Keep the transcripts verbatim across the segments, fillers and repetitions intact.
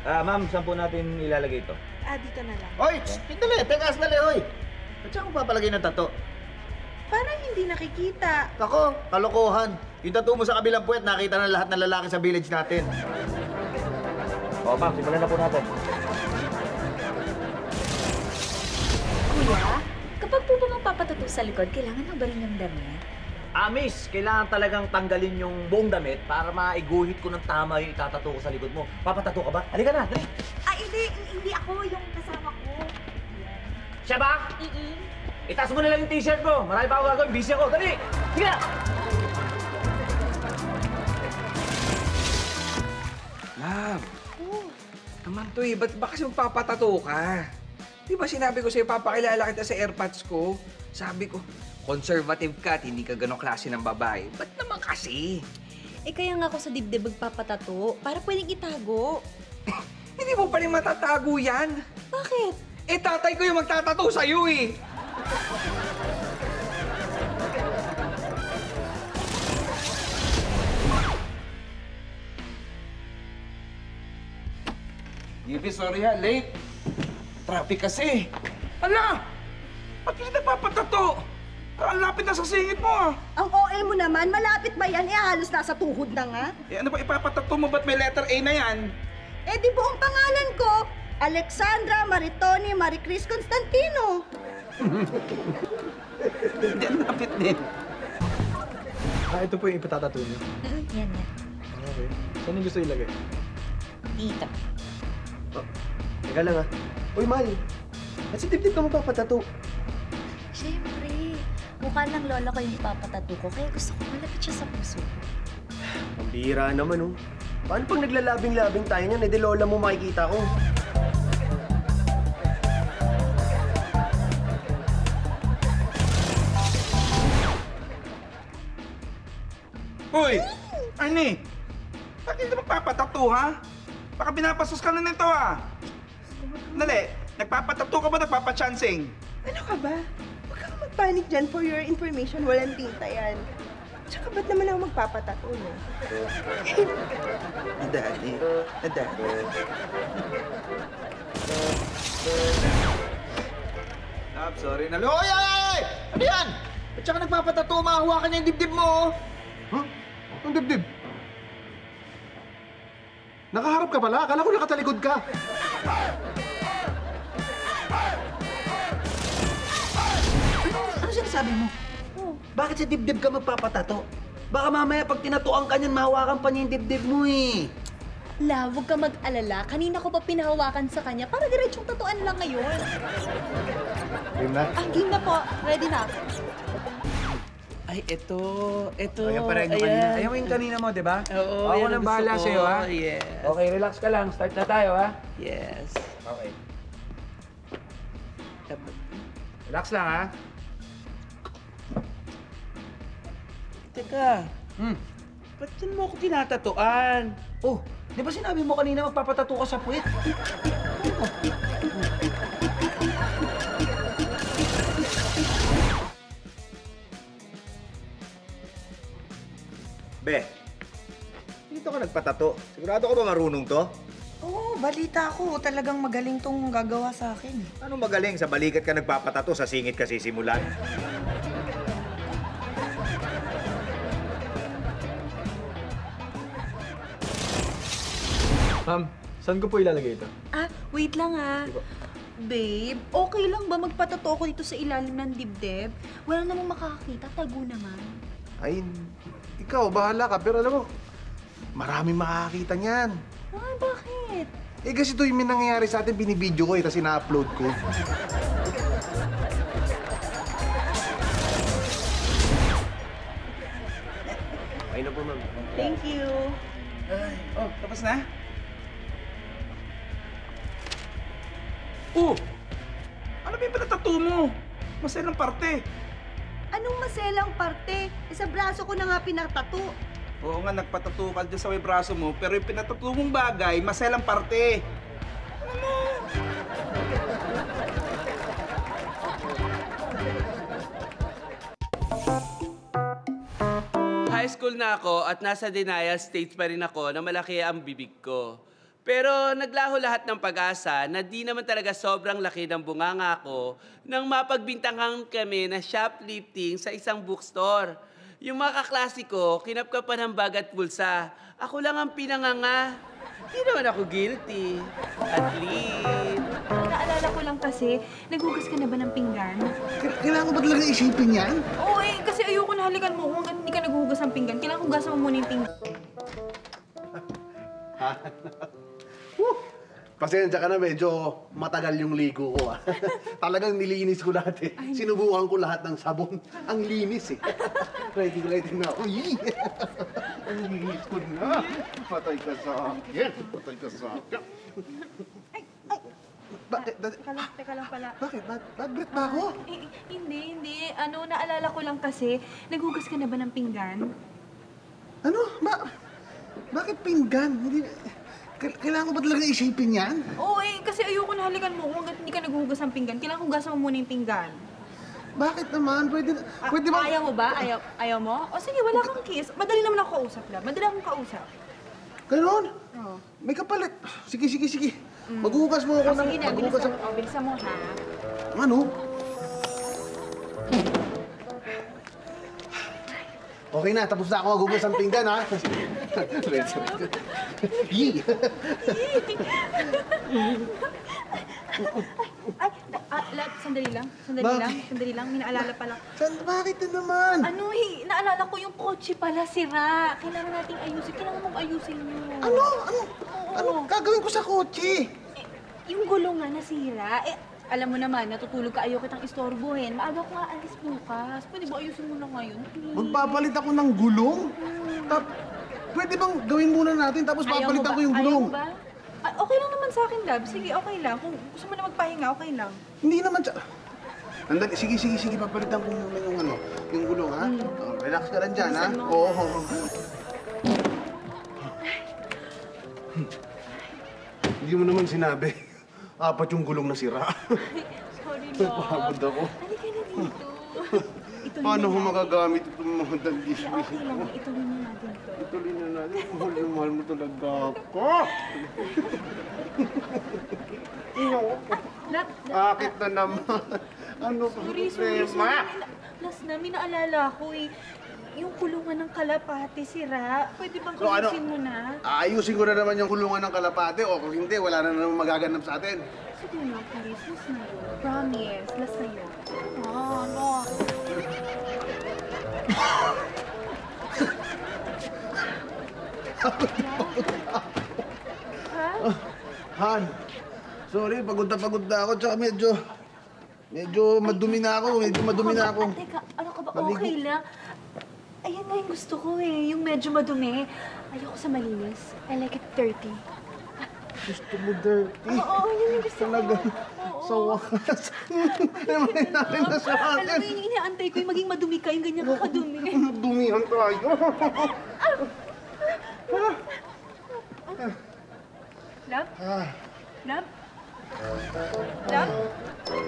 Ah, ma'am, saan po natin ilalagay ito? Ah, dito na lang. Oy! Dali! Tekaas dali, oy! At saan ko papalagay ng tato? Parang hindi nakikita. Ako, kalokohan. Yung tattoo mo sa kabilang puwet, nakita na lahat ng lalaki sa village natin. Oo, ma'am, simulan na po natin. Kuya, kapag po ba magpapatato sa likod, kailangan na ba rin yung damit? Ah, miss, kailangan talagang tanggalin yung buong damit para maiguhit ko ng tama yung itatato ko sa likod mo. Papatato ka ba? Halika na, dali! Ah, hindi, hindi ako yung kasama ko. Siya ba? Ii. Itaas mo na lang yung t-shirt mo. Marami pa ako gagawin. Busy ako. Dali! Sige na! Love. Oh. Naman to eh. Ba't ba kasi magpapatato ka? Di ba sinabi ko sa'yo, papakilala kita sa airpods ko? Sabi ko, conservative ka at hindi ka ganong klase ng babae. Ba't naman kasi? Eh kaya nga ako sa dibdib magpapatato. Para pwedeng itago. Hindi mo pa rin matatago yan. Bakit? Eh tatay ko yung magtatato sa'yo eh. Gibi, sorry ha, late. Traffic kasi. Ala! Ba't hindi nagpapatato? Parang lapit na sa singit mo ah. Ang O A mo naman, malapit ba yan? Eh, halos nasa tuhod na nga. Eh, ano ba ipapatato mo? Ba't may letter A na yan? Eh, di buong pangalan ko, Alexandra Maritoni Maricris Constantino. Hindi, ang lapit din. Ah, ito po yung ipatatato niyo. Mm, yan na. Okay. Saan yung gusto ilagay? Dito. Oh, teka lang ah. Uy, mahal. At si dibdib ka magpapatato? Siyempre. Mukha ng lola ko yung ipapatato ko, kaya gusto ko malapit siya sa puso. Pambira naman oh. Paano pag naglalabing-labing tayo niyan, edi lola mo makikita ko? Hoy! Arny! Bakit hindi magpapatato, ha? Baka binapasos ka na nito, ha? Dali, nagpapatato ka ba? Nagpapachancing? Ano ka ba? Huwag kang magpanic dyan. For your information, walang tinta yan. Tsaka ba't naman ako magpapatato, no? Nadali. Nadali. I'm sorry na... Oy! Ay! Ay! Ano yan? At saka nagpapatato, mahahawakan niya yung dibdib mo, oh! Huh? Ang dibdib? Nakaharap ka pala? Akala ko nakatalikod ka. Ano sinasabi mo? Oh. Bakit sa dibdib ka magpapatato? Baka mamaya pag tinatuan ka niyan, mahawakan pa niya yung dibdib mo eh. Love, huwag ka mag-alala. Kanina ko pa pinahawakan sa kanya para diretsyong tatuan lang ngayon. Game na? Ah, game na po. Ready na. Ay, ito, ito. Ayan pa rin yung kanina. Ayan mo yung kanina mo, di ba? Oo, ako nang bahala sa'yo, ha? Yes. Okay, relax ka lang. Start na tayo, ha? Yes. Okay. Relax lang, ha? Teka. Hmm? Ba't yan mo ako tinatatuan? Oh, di ba sinabi mo kanina magpapatato ka sa puwet? Be, dito ka nagpatato. Sigurado ka ba marunong to? Oo, balita ko. Talagang magaling tong gagawa sa akin. Ano magaling? Sa balikat ka nagpapatato, sa singit ka sisimulan. Ma'am, saan ko po ilalagay ito? Ah, wait lang ah. Babe, okay lang ba magpatato ko dito sa ilalim ng dibdib? Wala namang makakakita. Tago naman. Ay, ikaw, bahala ka. Pero alam mo, maraming makakita niyan. Ah, bakit? Eh, kasi ito yung nangyayari sa atin, binibidyo ko eh, tapos ina-upload ko. Ayun na po, ma'am. Thank you. Ay, oh, tapos na? Oh! Ano ba yung pinatato mo? Maselang parte. Anong maselang parte? E sa braso ko na nga pinatato. Oo nga, nagpatato ka dyan sa may braso mo, pero yung pinatato mong bagay, maselang parte. Ano mo? High school na ako at nasa denial stage pa rin ako na malaki ang bibig ko. Pero naglaho lahat ng pag-asa na di naman talaga sobrang laki ng bunganga ko nang mapagbintangan kami na shoplifting sa isang bookstore. Yung mga kaklase ko, kinapkapan ng bag at bulsa. Ako lang ang pinanganga. Hindi naman ako guilty. At least. Naalala ko lang kasi, naghugas ka na ba ng pinggan? Kailangan ko ba talaga isipin yan? Oo eh, kasi ayoko na halikan mo kung hindi ka naghugas ng pinggan. Kailangan hugasan mo muna yung pinggan. Pasensya ka na, medyo matagal yung ligo ko. Ah. Talagang nilinis ko lahat eh. Sinubukan ko lahat ng sabon. Ang linis eh. Ready, ready na. Uy! Ang linis ko na. Patay ka sa akin. Patay ka sa akin. Ay! Ay! Bakit? Teka lang, teka lang pala. Bakit? Bad, bad breath ba ako? Eh, hindi, hindi. Ano, naalala ko lang kasi, naghugas ka na ba ng pinggan? Ano? Ba bakit pinggan? Hindi... Kailangan ko ba talaga isipin yan? Oo eh, kasi ayoko na halikan mo kung hindi ka naghuhugas ng pinggan. Kailangan hugasan mo muna yung pinggan. Bakit naman? Pwede, A pwede ba... Ayaw mo ba? Ayaw, ayaw mo? O sige, wala kang kiss. Madali naman ako kausap lang. Madali akong kausap. Ganun? Oo. May kapalit. Sige, sige, sige. Mm. Maghuhugas mo ako ng... Sige na, bilisan mo. Bilisan mo, ha? Ano? Okay na, tapos na ako maghugas ng pinggan, ha? Let's go. Yee! Ay, sandali lang, sandali lang, sandali lang. Minaalala pala. Bakit na naman? Ano, naalala ko yung kotse pala, sira. Kailangan natin ayusin. Kailangan mong ayusin yun. Ano? Ano? Ano? Gagawin ko sa kotse? Yung gulong nga nasira. Eh, alam mo naman, natutulog ka, ayaw kitang istorbohin. Maaga ko nga alis bukas. Pwede ba ayusin mo na ngayon? Magpapalit ako ng gulong? Pwede bang gawin muna natin tapos papalitan ko yung gulong? Ayaw mo ba? Ah, okay lang naman sa akin, love. Sige, okay lang. Kung gusto mo na magpahinga, okay lang. Hindi naman sa... Andali, sige, sige, sige. Papalitan ko muna yung ano, yung gulong, ha? Mm. Oh, relax ka lang dyan, ha? Oo. Oh, oh, oh. Hindi mo naman sinabi. Apat yung gulong nasira. Sorry, love. Napagod ako. Halika na dito. Paano ko magagamit itong mga dalismis? Okay lang, ituloy na natin ito. Ituloy na natin. Mahal na mahal mo talaga ako. Bakit na naman? Ano pa? Sorry, sorry, sorry. Plus na, minaalala ko eh. Yung kulungan ng kalapate, sira. Pwede bang ayusin mo na? Ayusin ko na naman yung kulungan ng kalapate. O kung hindi, wala na naman magaganap sa atin. Sige na, please. Plus na yun. Promise. Plus na yun. Oh, no. Ha? Han, sorry, pagod na pagod na ako. Tsaka medyo, medyo madumi na ako. Medyo madumi na ako. Teka, ano ka ba? Okay lang. Ayan na yung gusto ko eh. Yung medyo madumi. Ayoko sa malinis. I like it dirty. Gusto mo dirty? Oo, yun yung gusto ko. Sa wakas. May natin na sa akin. Alam mo yun, inaantay ko yung maging madumi ka, yung ganyan kakadumi. Dumihan tayo. Lab? Lab? Lab?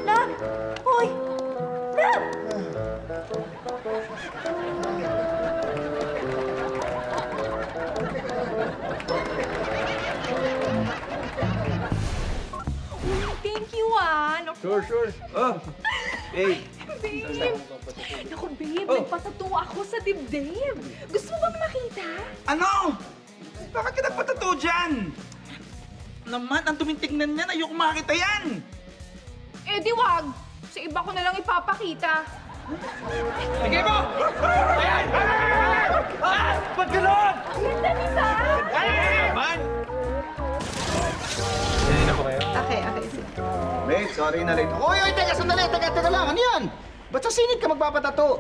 Lab? Hoy! Lab! Thank you, ah! Sure, sure. Oh! Hey! Babe! Naku, babe! Nagpatatuwa ako sa dibdib! Gusto mo bang makita? Ano? Bakit ka nagpatatuwa dyan? Naman, ang tumitignan niyan! Ayoko makakita yan! Eh, di wag! Sa iba ko na lang ipapakita. Sige mo! Ayan! Ah! Ba't gano'n? Ang ganda ni Sa! Ayan! Okay, okay. Babe, sorry na late. Oy, oy, teka, sandali, teka, teka lang. Ano yan? Ba't sa sinig ka magpapatato?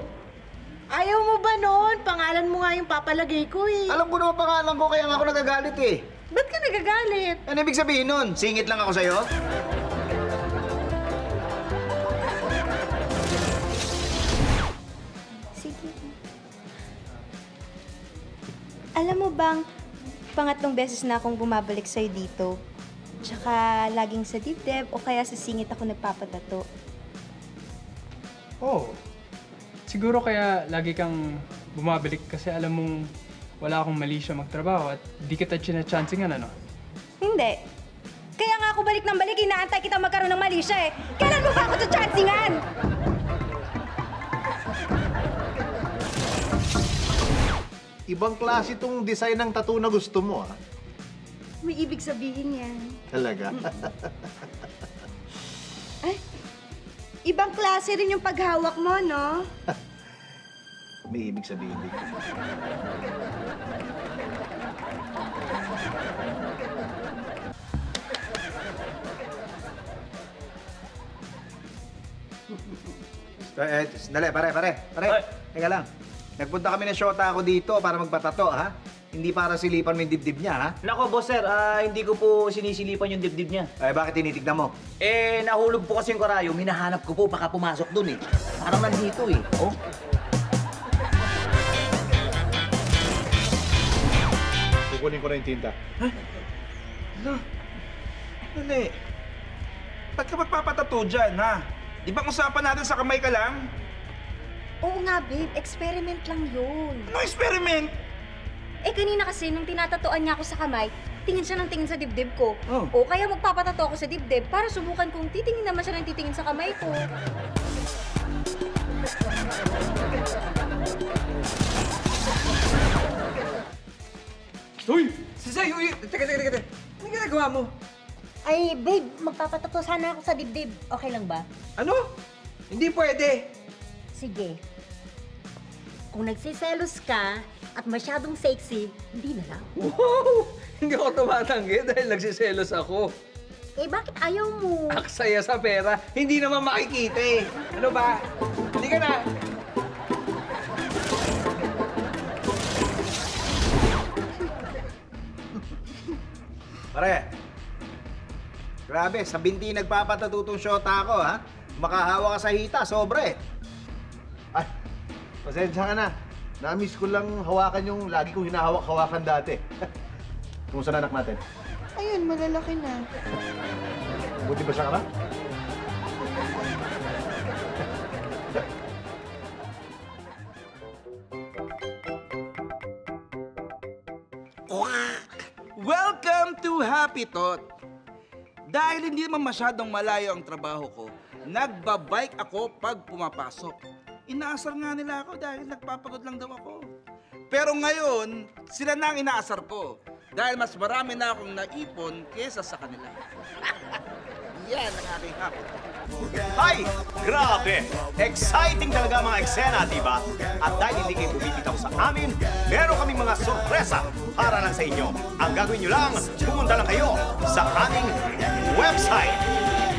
Ayaw mo ba noon? Pangalan mo nga yung papalagay ko eh. Alam ko naman pangalan ko, kaya nga ako nagagalit eh. Ba't ka nagagalit? Ano ibig sabihin nun? Singit lang ako sa'yo? Sige. Alam mo bang, pangatlong beses na akong bumabalik sa'yo dito, tsaka laging sa dibdib o kaya sa singit ako nagpapatato. Oh. Siguro kaya lagi kang bumabalik kasi alam mong wala akong mali siya magtrabaho at di kita chinachansingan, ano? Hindi. Kaya nga ako balik ng balik, inaantay kita magkaroon ng mali siya eh. Kailan mo ba ako tachansingan? Ibang klase itong design ng tattoo na gusto mo, ah. May ibig sabihin yan. Talaga? Ay, ibang klase rin yung paghawak mo, no? May ibig sabihin din. Eh, dali, pare, pare, pare. Teka lang. Nagpunta kami ng shota ako dito para magpatato, ha? Hindi para silipan mo yung dibdib niya, ha? Nako, boss sir, uh, hindi ko po sinisilipan yung dibdib niya. Eh, bakit tinitignan mo? Eh, nahulog po kasi yung karayom. Hinahanap ko po, baka pumasok dun, eh. Parang nandito, eh. Oh? Kukunin ko na yung tinta. Ha? Ano? Ano, eh? Ba't ka magpapatato dyan, ha? Di ba usapan natin sa kamay ka lang? Oo nga, babe. Experiment lang yun. Ano experiment? Eh, kanina kasi, nung tinatatuan niya ako sa kamay, tingin siya ng tingin sa dibdib ko. Oh. O kaya magpapatato ako sa dibdib para subukan kung titingin naman siya ng titingin sa kamay ko. Uy! Sisay! Uy! Teka, teka, teka. Ano ginagawa mo? Ay, babe, magpapatato sana ako sa dibdib. Okay lang ba? Ano? Hindi pwede. Sige. Kung nagsiselos ka at masyadong sexy, hindi na lang. Wow! Hindi ako tumatanggi dahil nagsiselos ako. Eh, bakit ayaw mo? Aksaya sa pera. Hindi naman makikita eh. Ano ba? Hindi ka na. Pare. Grabe, sa binti nagpapatatutong shota ako, ha? Makahawa ka sa hita, sobre. Ay, pasensya ka na. Namiss ko lang hawakan yung lagi kong hinahawak-hawakan dati. Kumusta na anak natin? Ayun, malalaki na. Buti ba siya ka na? Welcome to Happy Tot! Dahil hindi naman masyadong malayo ang trabaho ko, nagbabike ako pag pumapasok. Inaasar nga nila ako dahil nagpapagod lang daw ako. Pero ngayon, sila na ang inaasar ko. Dahil mas marami na akong naipon kesa sa kanila. Yan ang aking hapon. Ay! Grabe! Exciting talaga mga eksena, diba? At dahil hindi kayo bumibitaw sa amin, meron kaming mga sorpresa para lang sa inyo. Ang gagawin nyo lang, pumunta lang kayo sa aming website.